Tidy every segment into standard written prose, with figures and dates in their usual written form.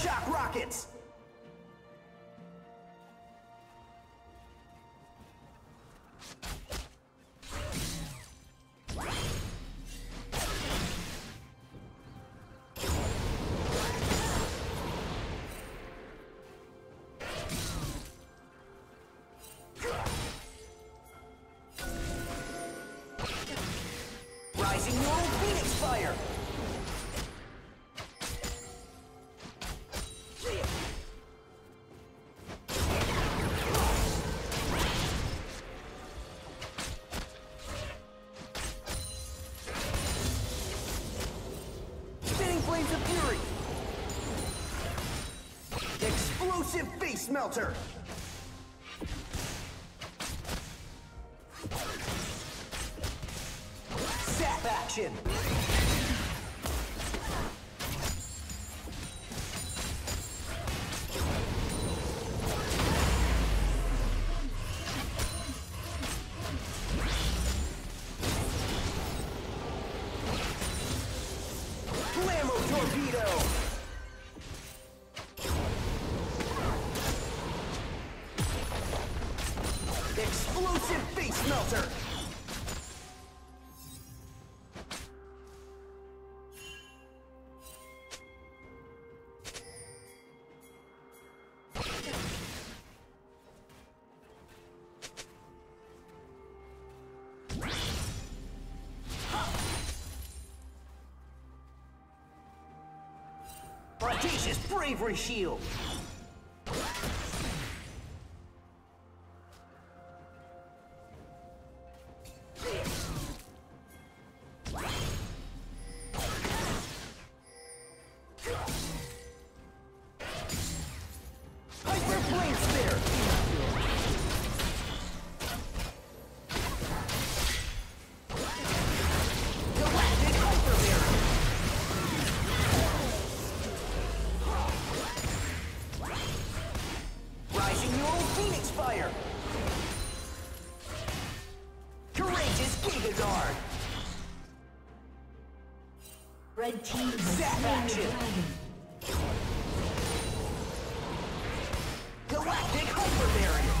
Shock rockets! Utilizing normal Phoenix Fire! Spinning Flames of Fury! Explosive Face Melter! Zap action! Blammo Torpedo! Explosive Face Melter! Audacious Bravery Shield! Red team zap action. Galactic Hyper Barrier.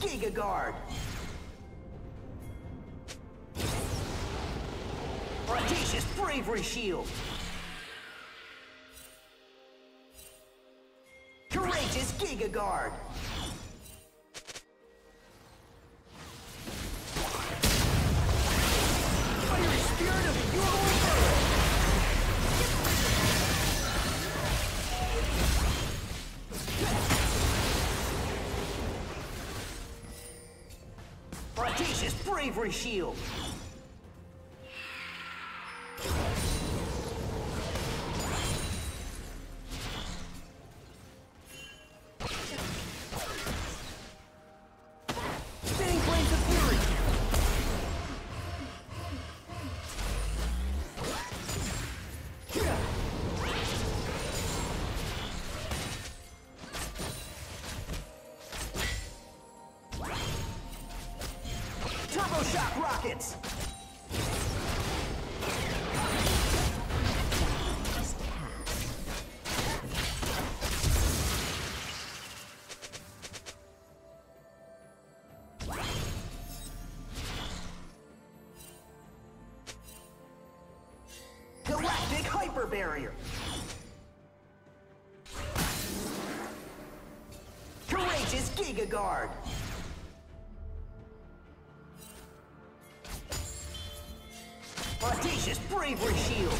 Giga Guard. Audacious Bravery Shield. Courageous Giga Guard. Fiery Spirit of Yordle Burrow. Audacious Bravery Shield! Spinning Flames of Fury! Shock rockets! Galactic Hyper Barrier! Courageous Giga Guard! Audacious Bravery Shield!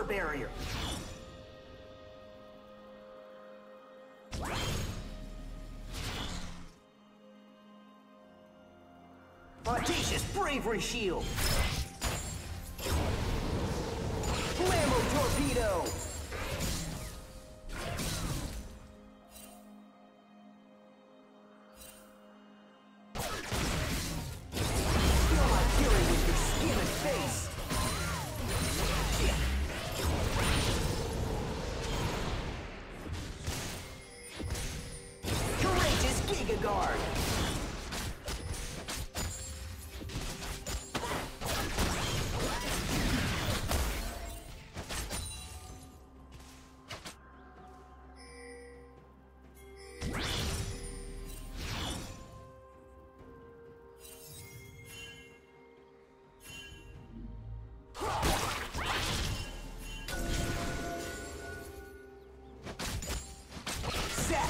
upper barrier. Audacious bravery shield. Flammo torpedo.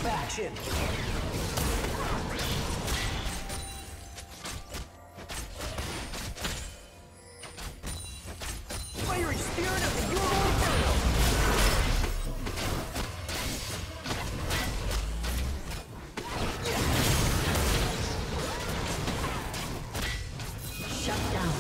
Action! Fiery Spirit of the Euro Inferno! Shut down.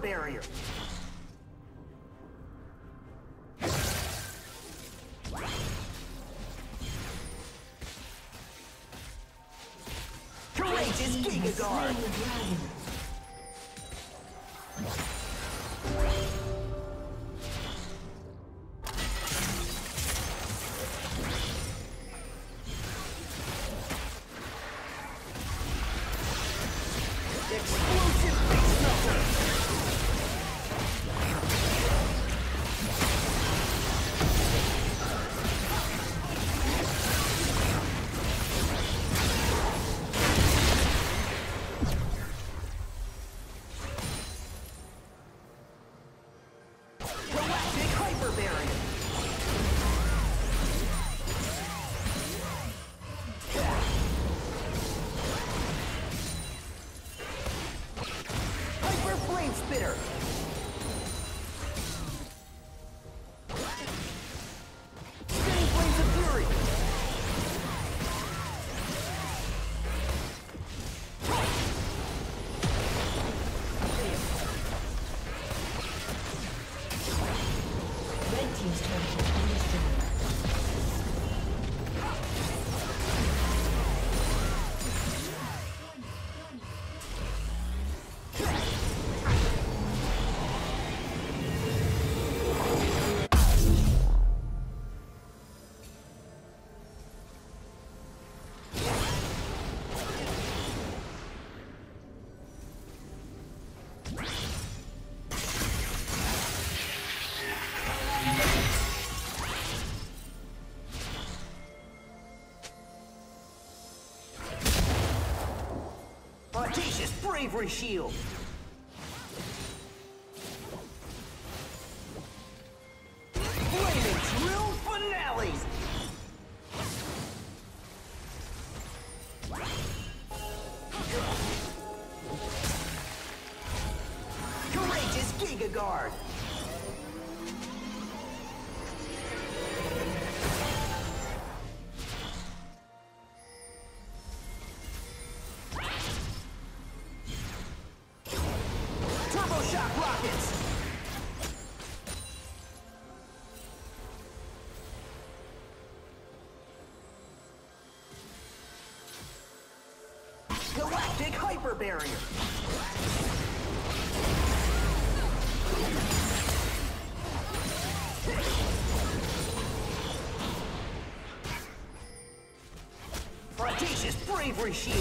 Barrier. Courageous Giga Guard. Explosive face melter. Spitter. Spinning Flames of Fury. Red Team's turret has been destroyed. Audacious bravery shield. Flaming drill finales. Courageous Giga Guard. Galactic Hyper Barrier. Audacious bravery. Bravery Shield.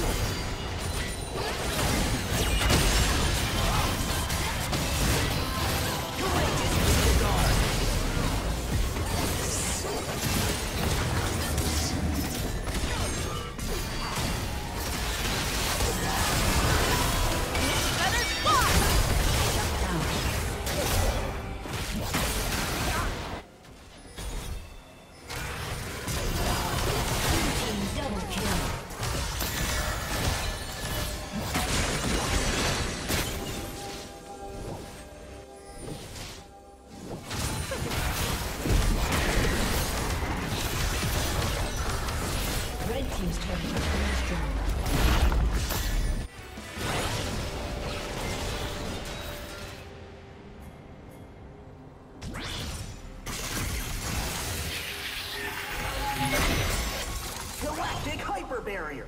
Barrier.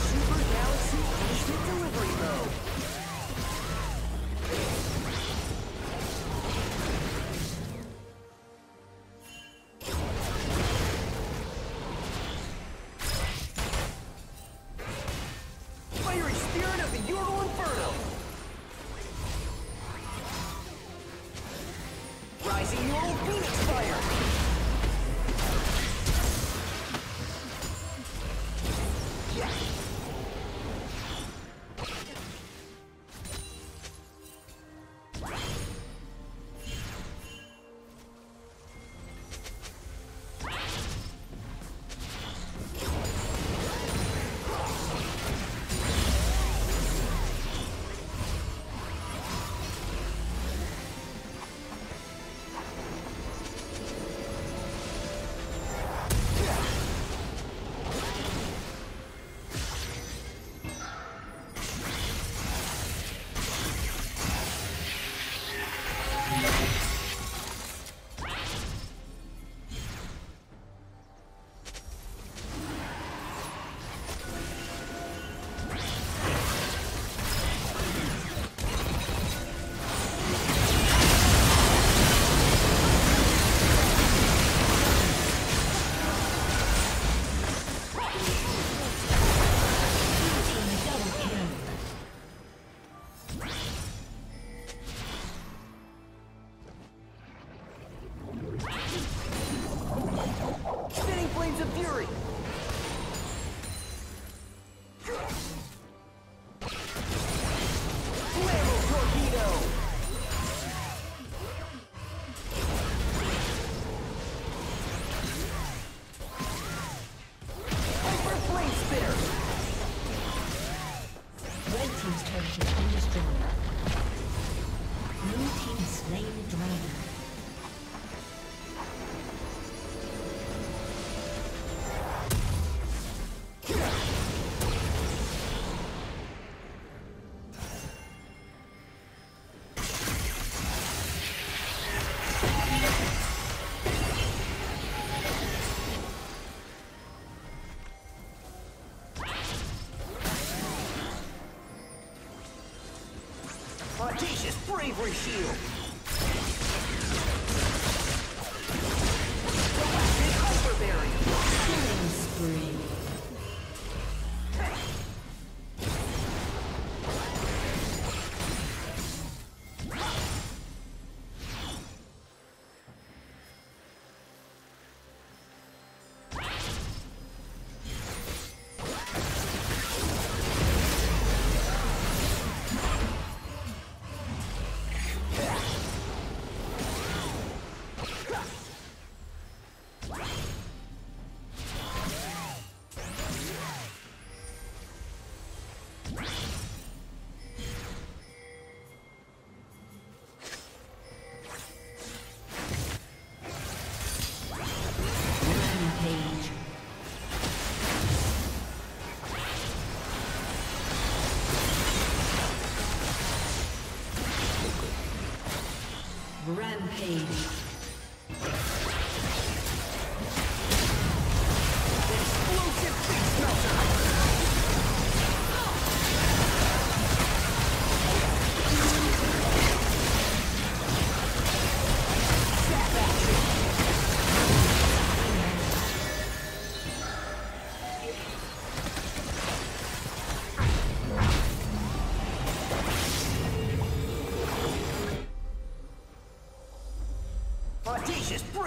Super Galaxy Instant Delivery Mode. Fiery Spirit of the Ural Inferno. Rising Ural Phoenix Fire. Audacious Bravery Shield! Galactic Hyper Barrier! Killing Spree! Rampage.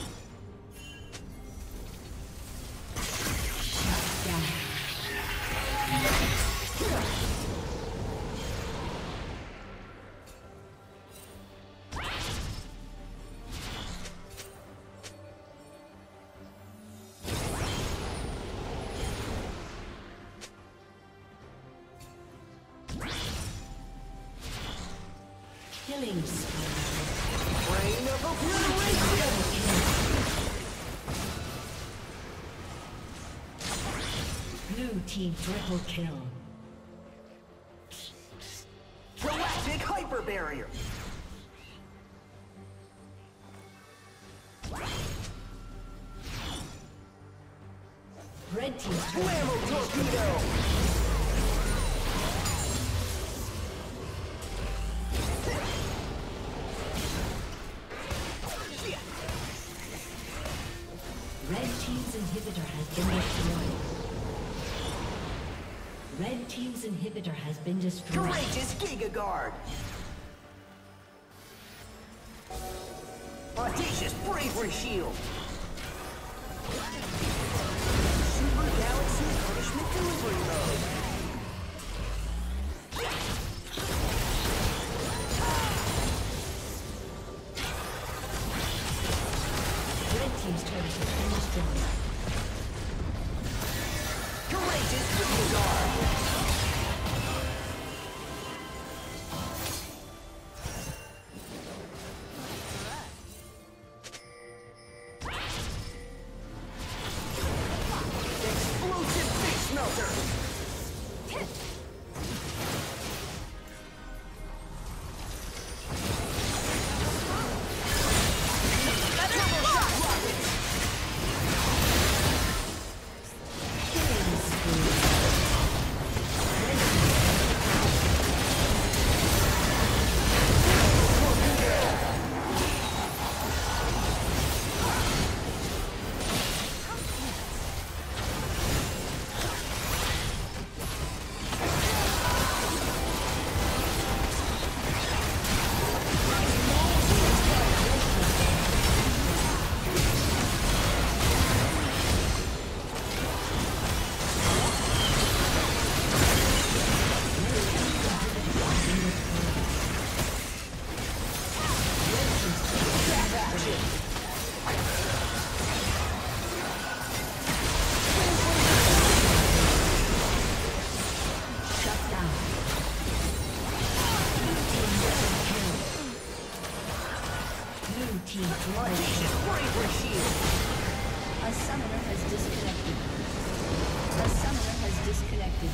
Team triple kill. Galactic Hyper Barrier. Red team Flammo Torpedo. Red team's inhibitor has been destroyed. Red team's inhibitor has been destroyed. Courageous Giga Guard! Audacious Bravery Shield! Super Galaxy Punishment Delivery Mode! Red team's turret has been destroyed. Courageous Giga Guard! A summoner has disconnected.